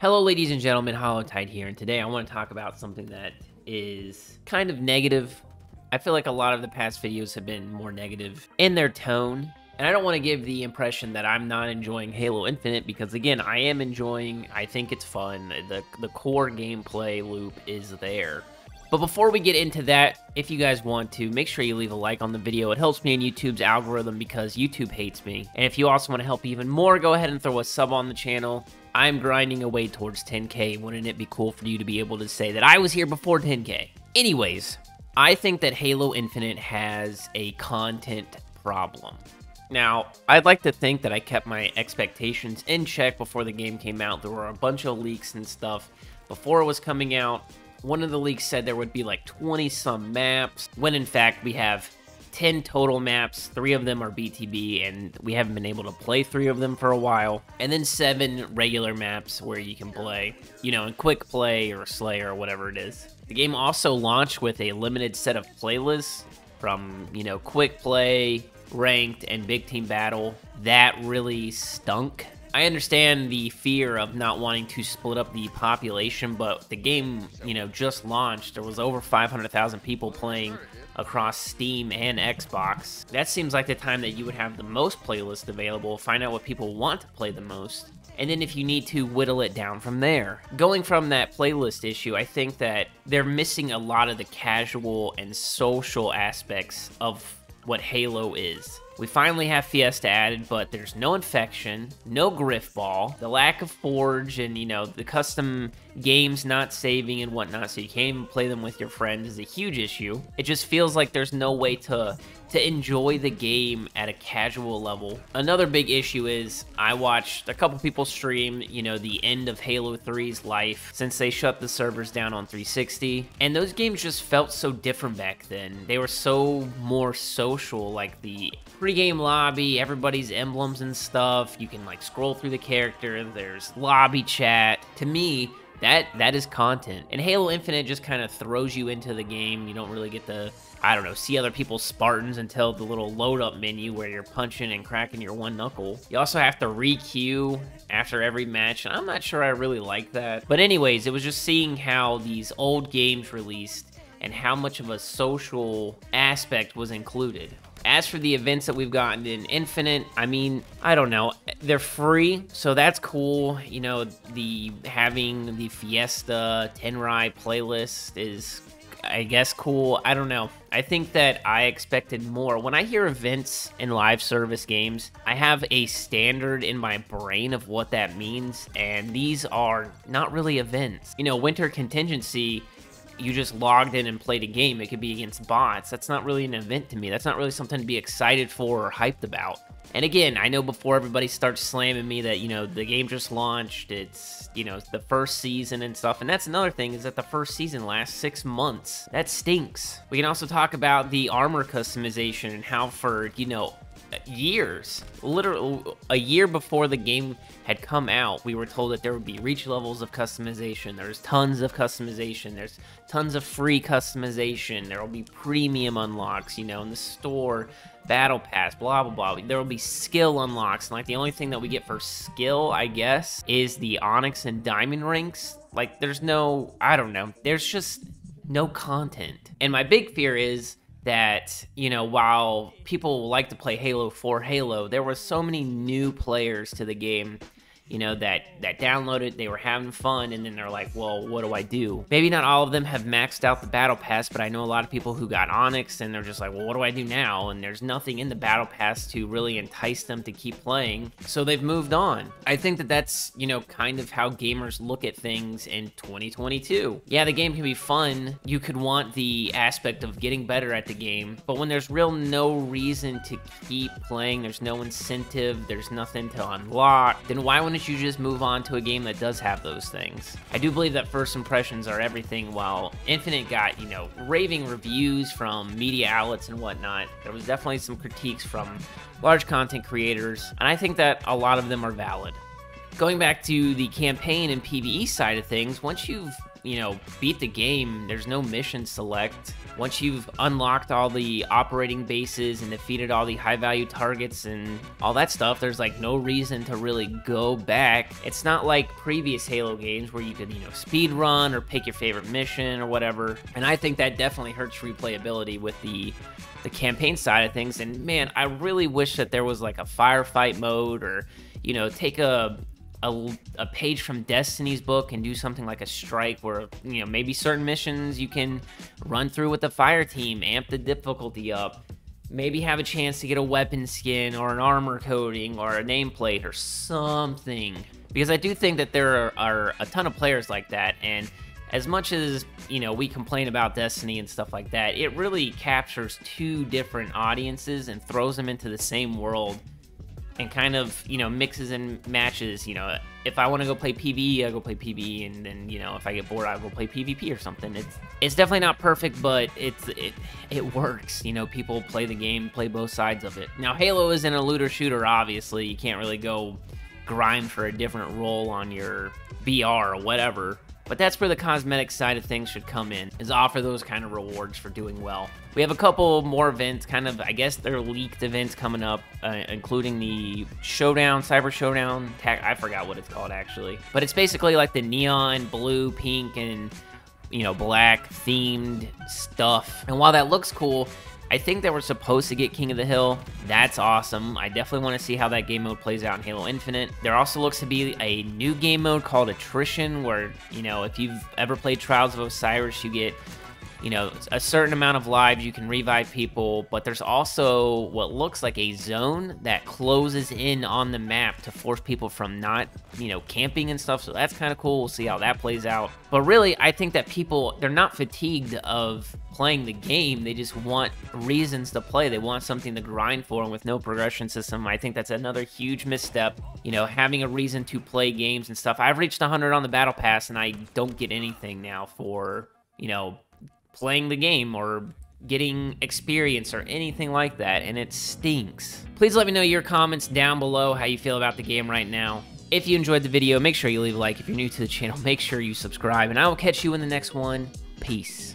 Hello ladies and gentlemen, Hollowtide here, and today I want to talk about something that is kind of negative. I feel like a lot of the past videos have been more negative in their tone, and I don't want to give the impression that I'm not enjoying Halo Infinite, because again, I am enjoying, I think it's fun, the core gameplay loop is there. But before we get into that, if you guys want to, make sure you leave a like on the video. It helps me in YouTube's algorithm because YouTube hates me. And if you also want to help even more, go ahead and throw a sub on the channel. I'm grinding away towards 10K. Wouldn't it be cool for you to be able to say that I was here before 10K? Anyways, I think that Halo Infinite has a content problem. Now, I'd like to think that I kept my expectations in check before the game came out. There were a bunch of leaks and stuff before it was coming out. One of the leaks said there would be like 20-some maps, when in fact we have 10 total maps, 3 of them are BTB, and we haven't been able to play 3 of them for a while, and then 7 regular maps where you can play, you know, in quick play or slay or whatever it is. The game also launched with a limited set of playlists from, you know, quick play, ranked, and big team battle. That really stunk. I understand the fear of not wanting to split up the population, but the game, you know, just launched. There was over 500,000 people playing across Steam and Xbox. That seems like the time that you would have the most playlists available, find out what people want to play the most, and then if you need to whittle it down from there. Going from that playlist issue, I think that they're missing a lot of the casual and social aspects of what Halo is. We finally have Fiesta added, but there's no infection, no griff ball, the lack of forge, and, you know, the custom games not saving and whatnot, so you can't even play them with your friends is a huge issue. It just feels like there's no way to enjoy the game at a casual level. Another big issue is I watched a couple people stream, you know, the end of Halo 3's life since they shut the servers down on 360, and those games just felt so different back then. They were so more social, like the pre-game lobby, everybody's emblems and stuff. You can like scroll through the character. There's lobby chat. To me, that is content. And Halo Infinite just kind of throws you into the game. You don't really get to, I don't know, see other people's Spartans until the little load up menu where you're punching and cracking your one knuckle. You also have to re-queue after every match, and I'm not sure I really like that. But anyways, it was just seeing how these old games released and how much of a social aspect was included. As for the events that we've gotten in Infinite, I mean, I don't know. They're free, so that's cool. You know, having the Fiesta Tenrai playlist is, I guess, cool. I don't know. I think that I expected more. When I hear events in live service games, I have a standard in my brain of what that means, and these are not really events. You know, Winter Contingency, you just logged in and played a game. It could be against bots. That's not really an event to me. That's not really something to be excited for or hyped about. And again, I know before everybody starts slamming me that, you know, the game just launched, it's, you know, the first season and stuff, and that's another thing, is that the first season lasts 6 months. That stinks. We can also talk about the armor customization and how for, you know, years, literally a year before the game had come out, we were told that there would be reach levels of customization. There's tons of customization, there's tons of free customization, there will be premium unlocks, you know, in the store, Battle Pass, blah blah blah. There will be skill unlocks, and like the only thing that we get for skill, I guess, is the Onyx and diamond ranks. Like, there's no, I don't know, there's just no content. And my big fear is that, you know, while people like to play Halo for Halo, there were so many new players to the game, you know, that downloaded, they were having fun, and then they're like, well, what do I do? Maybe not all of them have maxed out the Battle Pass, but I know a lot of people who got Onyx, and they're just like, well, what do I do now? And there's nothing in the Battle Pass to really entice them to keep playing, so they've moved on. I think that that's, you know, kind of how gamers look at things in 2022. Yeah, the game can be fun. You could want the aspect of getting better at the game, but when there's no reason to keep playing, there's no incentive, there's nothing to unlock, then why wouldn't you just move on to a game that does have those things? I do believe that first impressions are everything. While Infinite got, you know, raving reviews from media outlets and whatnot, there was definitely some critiques from large content creators, and I think that a lot of them are valid. Going back to the campaign and PvE side of things, once you've you know, beat the game. There's no mission select. Once you've unlocked all the operating bases and defeated all the high value targets and all that stuff, there's like no reason to really go back. It's not like previous Halo games where you could, you know, speed run or pick your favorite mission or whatever. And I think that definitely hurts replayability with the campaign side of things. And man, I really wish that there was like a firefight mode, or, you know, take a page from Destiny's book and do something like a strike, where, you know, maybe certain missions you can run through with the fire team, amp the difficulty up, maybe have a chance to get a weapon skin or an armor coating or a nameplate or something, because I do think that there are a ton of players like that. And as much as, you know, we complain about Destiny and stuff like that, it really captures two different audiences and throws them into the same world and kind of, you know, mixes and matches. You know, if I want to go play PvE, I go play PvE, and then, you know, if I get bored, I'll go play PvP or something. It's definitely not perfect, but it works. You know, people play the game, play both sides of it. Now, Halo isn't a looter shooter, obviously. You can't really go grind for a different role on your BR or whatever. But that's where the cosmetic side of things should come in, is offer those kind of rewards for doing well. We have a couple more events, kind of, I guess they're leaked events coming up, including the Showdown, Cyber Showdown, I forgot what it's called actually. But it's basically like the neon, blue, pink, and, you know, black themed stuff. And while that looks cool, I think that we're supposed to get King of the Hill. That's awesome. I definitely want to see how that game mode plays out in Halo Infinite. There also looks to be a new game mode called Attrition, where, you know, if you've ever played Trials of Osiris, you get, you know, a certain amount of lives, you can revive people, but there's also what looks like a zone that closes in on the map to force people from not, you know, camping and stuff, so that's kind of cool. We'll see how that plays out. But really, I think that people, they're not fatigued of playing the game, they just want reasons to play. They want something to grind for, and with no progression system, I think that's another huge misstep. You know, having a reason to play games and stuff. I've reached 100 on the Battle Pass, and I don't get anything now for, you know, playing the game or getting experience or anything like that, and it stinks. Please let me know your comments down below, how you feel about the game right now. If you enjoyed the video, make sure you leave a like. If you're new to the channel, make sure you subscribe, and I will catch you in the next one. Peace.